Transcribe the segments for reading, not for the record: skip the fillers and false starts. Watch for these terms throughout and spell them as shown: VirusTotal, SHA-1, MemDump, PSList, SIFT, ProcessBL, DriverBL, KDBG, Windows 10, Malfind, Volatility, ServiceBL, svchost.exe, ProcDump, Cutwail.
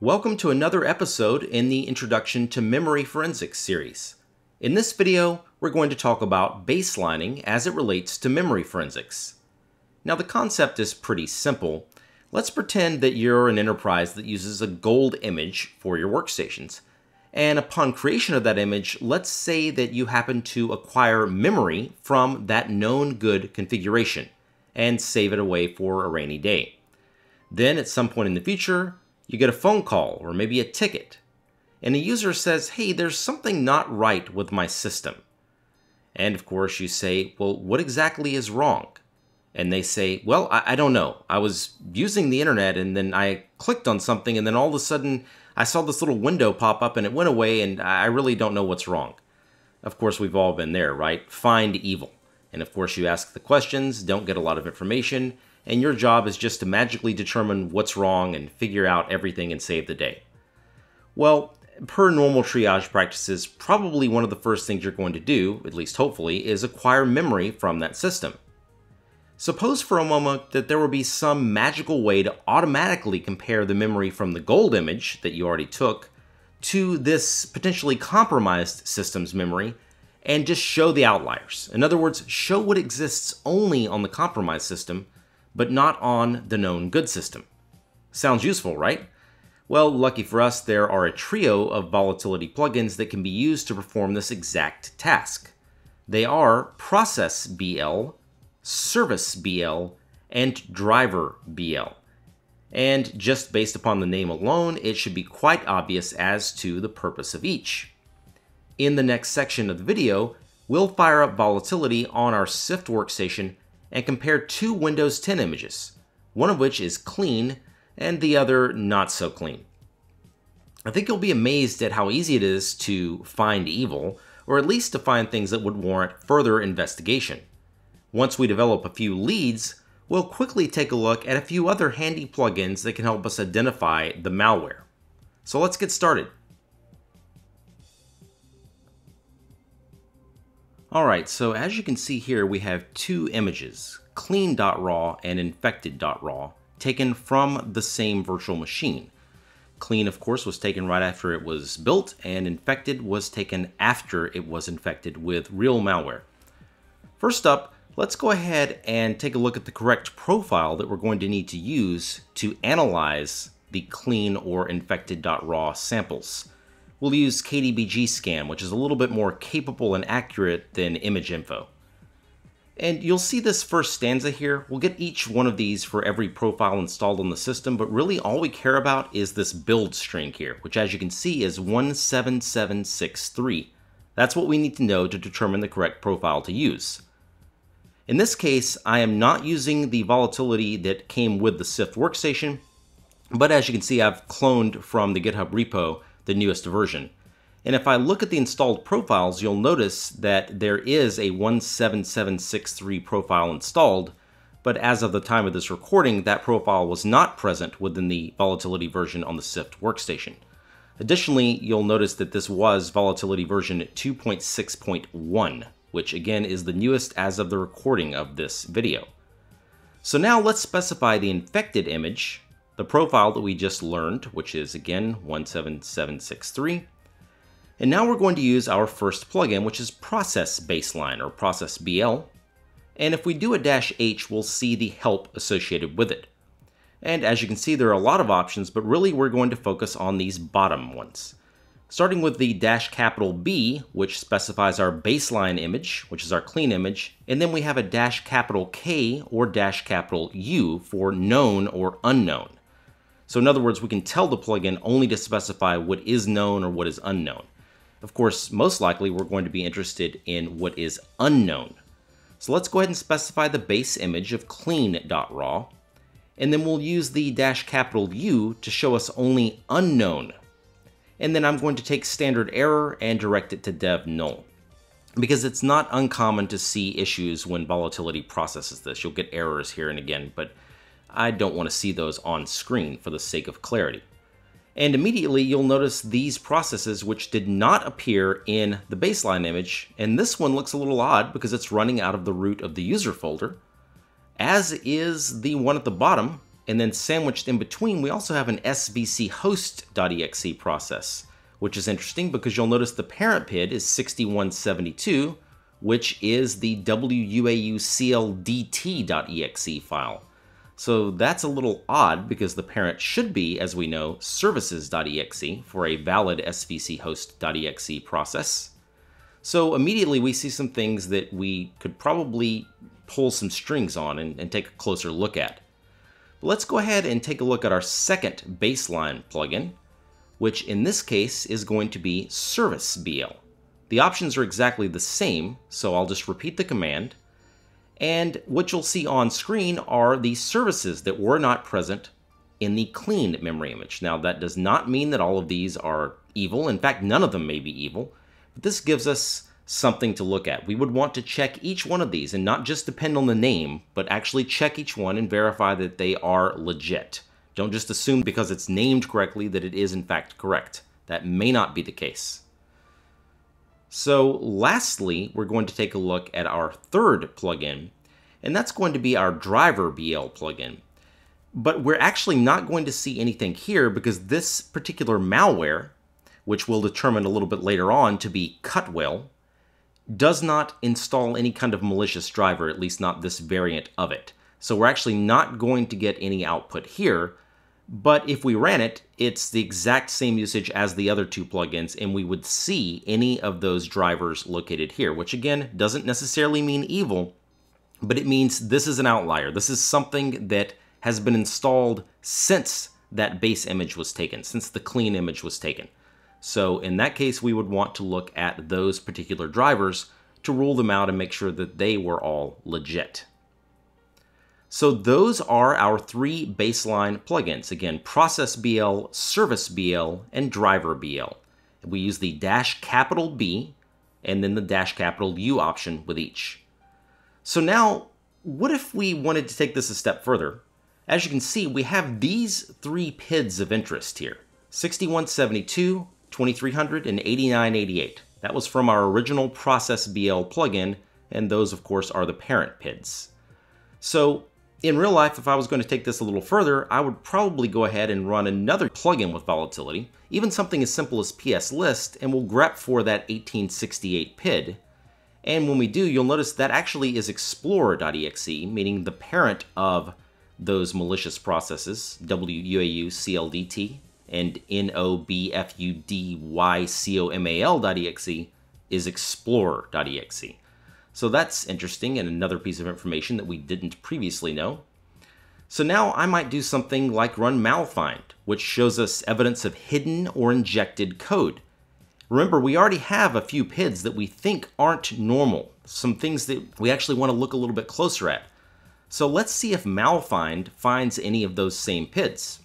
Welcome to another episode in the Introduction to Memory Forensics series. In this video, we're going to talk about baselining as it relates to memory forensics. Now, the concept is pretty simple. Let's pretend that you're an enterprise that uses a gold image for your workstations. And upon creation of that image, let's say that you happen to acquire memory from that known good configuration and save it away for a rainy day. Then at some point in the future, you get a phone call or maybe a ticket, and a user says, hey, there's something not right with my system. And of course you say, well, what exactly is wrong? And they say, well, I don't know. I was using the internet and then I clicked on something and then all of a sudden I saw this little window pop up and it went away and I really don't know what's wrong. Of course, we've all been there, right? Find evil. And of course you ask the questions, don't get a lot of information, and your job is just to magically determine what's wrong and figure out everything and save the day. Well, per normal triage practices, probably one of the first things you're going to do, at least hopefully, is acquire memory from that system. Suppose for a moment that there will be some magical way to automatically compare the memory from the gold image that you already took to this potentially compromised system's memory and just show the outliers. In other words, show what exists only on the compromised system, but not on the known good system. Sounds useful, right? Well, lucky for us, there are a trio of volatility plugins that can be used to perform this exact task. They are ProcessBL, ServiceBL, and DriverBL. And just based upon the name alone, it should be quite obvious as to the purpose of each. In the next section of the video, we'll fire up Volatility on our SIFT workstation and compare two Windows 10 images, one of which is clean and the other not so clean. I think you'll be amazed at how easy it is to find evil, or at least to find things that would warrant further investigation. Once we develop a few leads, we'll quickly take a look at a few other handy plugins that can help us identify the malware. So let's get started. Alright, so as you can see here, we have two images, clean.raw and infected.raw, taken from the same virtual machine. Clean, of course, was taken right after it was built, and infected was taken after it was infected with real malware. First up, let's go ahead and take a look at the correct profile that we're going to need to use to analyze the clean or infected.raw samples. We'll use KDBG scan, which is a little bit more capable and accurate than ImageInfo. And you'll see this first stanza here. We'll get each one of these for every profile installed on the system, but really all we care about is this build string here, which as you can see is 17763. That's what we need to know to determine the correct profile to use. In this case, I am not using the volatility that came with the SIFT workstation, but as you can see, I've cloned from the GitHub repo the newest version. And if I look at the installed profiles, you'll notice that there is a 17763 profile installed, but as of the time of this recording, that profile was not present within the volatility version on the SIFT workstation. Additionally, you'll notice that this was volatility version 2.6.1, which again is the newest as of the recording of this video. So now let's specify the infected image, the profile that we just learned, which is again 17763. And now we're going to use our first plugin, which is Process Baseline or ProcessBL. And if we do a -H, we'll see the help associated with it. And as you can see, there are a lot of options, but really we're going to focus on these bottom ones. Starting with the -B, which specifies our baseline image, which is our clean image, and then we have a -K or -U for known or unknown. So in other words, we can tell the plugin only to specify what is known or what is unknown. Of course, most likely we're going to be interested in what is unknown. So let's go ahead and specify the base image of clean.raw, and then we'll use the -U to show us only unknown. And then I'm going to take standard error and direct it to dev null, because it's not uncommon to see issues when volatility processes this. You'll get errors here and again, but I don't want to see those on screen for the sake of clarity. and immediately you'll notice these processes which did not appear in the baseline image, and this one looks a little odd because it's running out of the root of the user folder, as is the one at the bottom, and then sandwiched in between we also have an svchost.exe process, which is interesting because you'll notice the parent PID is 6172, which is the wuaucldt.exe file. So that's a little odd because the parent should be, as we know, services.exe for a valid svchost.exe process. So immediately we see some things that we could probably pull some strings on and take a closer look at. But let's go ahead and take a look at our second baseline plugin, which in this case is going to be ServiceBL. The options are exactly the same, so I'll just repeat the command. And what you'll see on screen are the services that were not present in the clean memory image. Now, that does not mean that all of these are evil. In fact, none of them may be evil. But this gives us something to look at. We would want to check each one of these and not just depend on the name, but actually check each one and verify that they are legit. Don't just assume because it's named correctly that it is in fact correct. That may not be the case. So lastly, we're going to take a look at our third plugin, and that's going to be our DriverBL plugin. But we're actually not going to see anything here because this particular malware, which we'll determine a little bit later on to be Cutwail, does not install any kind of malicious driver, at least not this variant of it. So we're actually not going to get any output here. But if we ran it, it's the exact same usage as the other two plugins, and we would see any of those drivers located here, which again, doesn't necessarily mean evil, but it means this is an outlier. This is something that has been installed since that base image was taken, since the clean image was taken. So in that case, we would want to look at those particular drivers to rule them out and make sure that they were all legit. So those are our three baseline plugins. Again, ProcessBL, ServiceBL, and DriverBL. We use the -B and then the -U option with each. So now, what if we wanted to take this a step further? As you can see, we have these three PIDs of interest here. 6172, 2300, and 8988. That was from our original ProcessBL plugin, and those, of course, are the parent PIDs. So, in real life, if I was going to take this a little further, I would probably go ahead and run another plugin with volatility, even something as simple as PSList, and we'll grep for that 1868 PID. And when we do, you'll notice that actually is explorer.exe, meaning the parent of those malicious processes, wuaucldt and nobfudycomal.exe is explorer.exe. So that's interesting and another piece of information that we didn't previously know. So now I might do something like run Malfind, which shows us evidence of hidden or injected code. Remember, we already have a few PIDs that we think aren't normal, some things that we actually want to look a little bit closer at. So let's see if Malfind finds any of those same PIDs.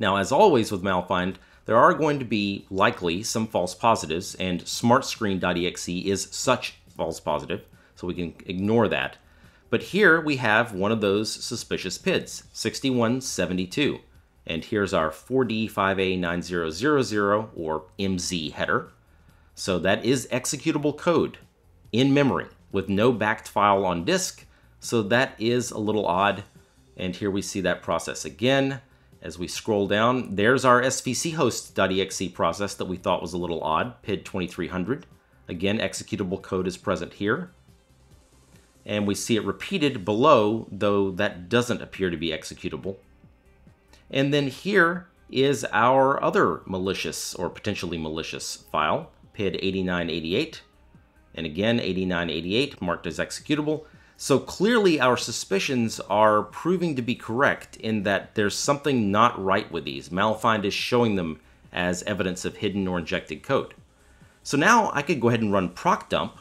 Now, as always with Malfind, there are going to be likely some false positives, and smartscreen.exe is such false positive, so we can ignore that. But here we have one of those suspicious PIDs, 6172. And here's our 4D5A9000 or MZ header. So that is executable code in memory with no backed file on disk. So that is a little odd. And here we see that process again. As we scroll down, there's our svchost.exe process that we thought was a little odd, PID 2300. Again, executable code is present here. And we see it repeated below, though that doesn't appear to be executable. And then here is our other malicious or potentially malicious file, PID 8988. And again, 8988 marked as executable. So clearly our suspicions are proving to be correct in that there's something not right with these. Malfind is showing them as evidence of hidden or injected code. So now I could go ahead and run ProcDump,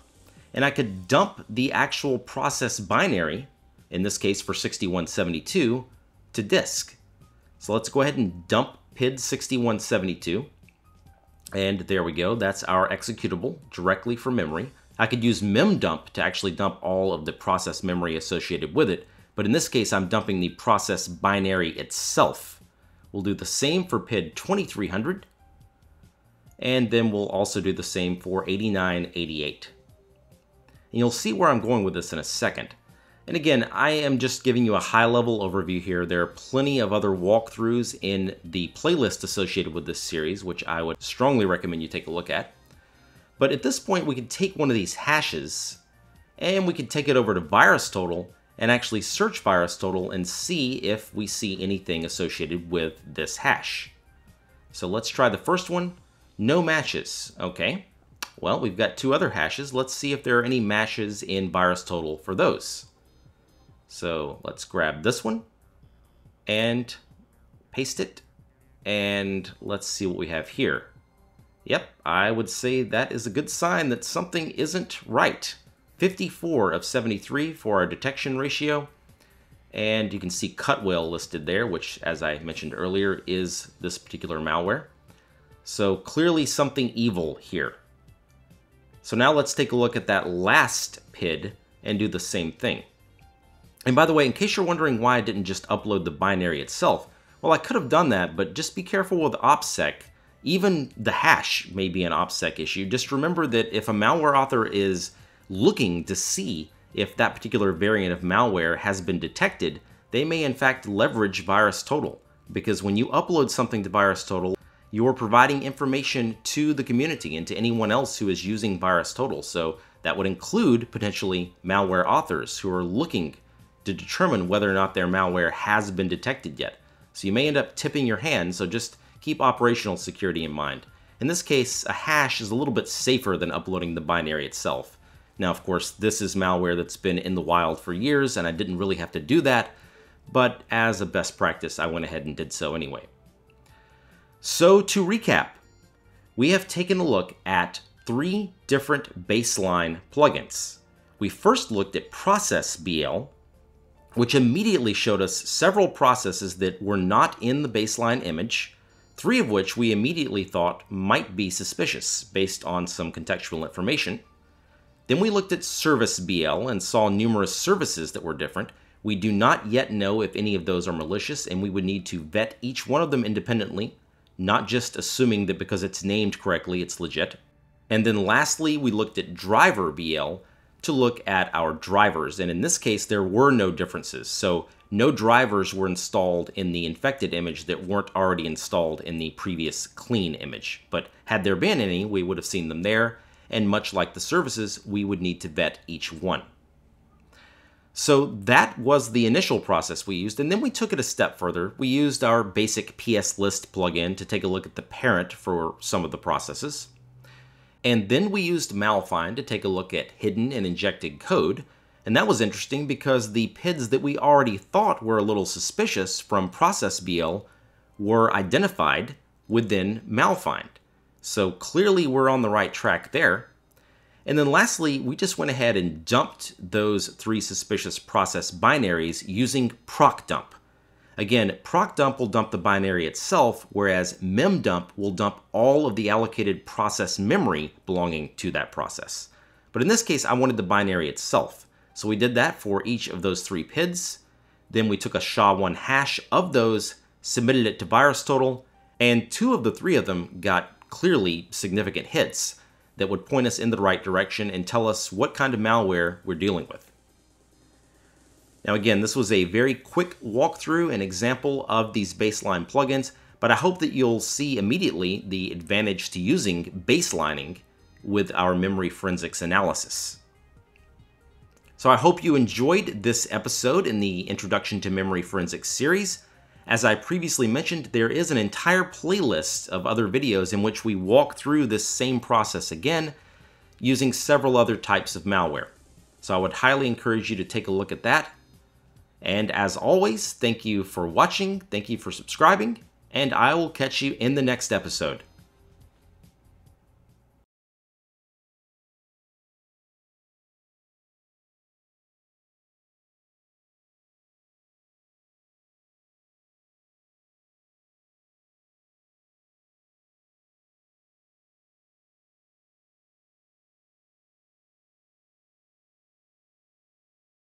and I could dump the actual process binary, in this case for 6172, to disk. So let's go ahead and dump PID 6172. And there we go, that's our executable directly from memory. I could use MemDump to actually dump all of the process memory associated with it, but in this case I'm dumping the process binary itself, We'll do the same for PID 2300. And then we'll also do the same for 8988. And you'll see where I'm going with this in a second. And again, I am just giving you a high-level overview here. There are plenty of other walkthroughs in the playlist associated with this series, which I would strongly recommend you take a look at. But at this point, we could take one of these hashes, and we could take it over to VirusTotal and actually search VirusTotal and see if we see anything associated with this hash. So let's try the first one. No matches. Okay. Well, we've got two other hashes. Let's see if there are any matches in VirusTotal for those. So let's grab this one and paste it. And let's see what we have here. Yep, I would say that is a good sign that something isn't right. 54 of 73 for our detection ratio. And you can see Cutwail listed there, which, as I mentioned earlier, is this particular malware. So clearly something evil here. So now let's take a look at that last PID and do the same thing. And by the way, in case you're wondering why I didn't just upload the binary itself, well, I could have done that, but just be careful with OPSEC. Even the hash may be an OPSEC issue. Just remember that if a malware author is looking to see if that particular variant of malware has been detected, they may in fact leverage VirusTotal, because when you upload something to VirusTotal, you're providing information to the community and to anyone else who is using VirusTotal. So that would include potentially malware authors who are looking to determine whether or not their malware has been detected yet. So you may end up tipping your hand, so just keep operational security in mind. In this case, a hash is a little bit safer than uploading the binary itself. Now, of course, this is malware that's been in the wild for years, and I didn't really have to do that, but as a best practice, I went ahead and did so anyway. So to recap, we have taken a look at three different baseline plugins. We first looked at ProcessBL, which immediately showed us several processes that were not in the baseline image, three of which we immediately thought might be suspicious based on some contextual information. Then we looked at ServiceBL and saw numerous services that were different. We do not yet know if any of those are malicious, and we would need to vet each one of them independently, not just assuming that because it's named correctly, it's legit. And then lastly, we looked at DriverBL, to look at our drivers, and in this case there were no differences, so no drivers were installed in the infected image that weren't already installed in the previous clean image, but had there been any, we would have seen them there, and much like the services, we would need to vet each one. So that was the initial process we used, and then we took it a step further. We used our basic PSList plugin to take a look at the parent for some of the processes. And then we used Malfind to take a look at hidden and injected code, and that was interesting because the PIDs that we already thought were a little suspicious from ProcessBL were identified within Malfind. So clearly we're on the right track there. And then lastly, we just went ahead and dumped those three suspicious process binaries using ProcDump. Again, ProcDump will dump the binary itself, whereas MemDump will dump all of the allocated process memory belonging to that process. But in this case, I wanted the binary itself. So we did that for each of those three PIDs. Then we took a SHA-1 hash of those, submitted it to VirusTotal, and two of the three of them got clearly significant hits that would point us in the right direction and tell us what kind of malware we're dealing with. Now again, this was a very quick walkthrough and example of these baseline plugins, but I hope that you'll see immediately the advantage to using baselining with our memory forensics analysis. So I hope you enjoyed this episode in the Introduction to Memory Forensics series. As I previously mentioned, there is an entire playlist of other videos in which we walk through this same process again using several other types of malware. So I would highly encourage you to take a look at that. And as always, thank you for watching, thank you for subscribing, and I will catch you in the next episode.